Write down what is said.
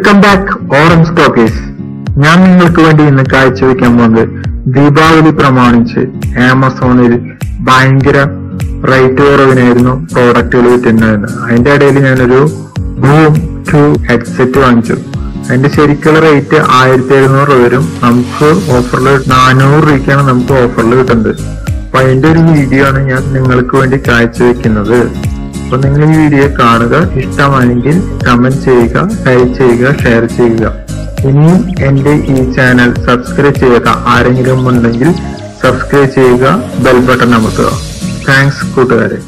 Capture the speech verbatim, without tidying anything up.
Welcome back orange Stoker's. ഞാൻ നിങ്ങൾക്ക് വേണ്ടി ഇന്ന് കാഴ്ചവെക്കാൻ പോകുന്നത് ദീപാവലി പ്രമാണിച്ച് ആമസോണിൽ ഭയങ്കര റേറ്റ് കുറവിനായിരുന്നു പ്രോഡക്റ്റുകൾ വിറ്റുണ്ടായിരുന്നു. അതിന്റെ ഇടയിൽ ഞാനൊരു ബൂം ടു ഹെഡ്സെറ്റ് വാങ്ങിച്ചു. അതിന്റെ ശരിക്കുള്ള റേറ്റ് ആയിരത്തി എഴുന്നൂറ് രൂപ വരും. നമുക്ക് ഓഫറിൽ നാനൂറ് രൂപയ്ക്കാണ് നമുക്ക് ഓഫറിൽ കിട്ടുന്നത്. അപ്പൊ അതിന്റെ ഒരു വീഡിയോ ആണ് ഞാൻ നിങ്ങൾക്ക് വേണ്ടി കാഴ്ചവെക്കുന്നത്. അപ്പൊ നിങ്ങൾ ഈ വീഡിയോ കാണുക, ഇഷ്ടമാണെങ്കിൽ കമന്റ് ചെയ്യുക, ലൈക്ക് ചെയ്യുക, ഷെയർ ചെയ്യുക. ഇനിയും എന്റെ ഈ ചാനൽ സബ്സ്ക്രൈബ് ചെയ്യുക. ആരെങ്കിലും ഉണ്ടെങ്കിൽ സബ്സ്ക്രൈബ് ചെയ്യുക, ബെൽ ബട്ടൺ അമർത്തുക. താങ്ക്സ് കൂട്ടുകാരെ.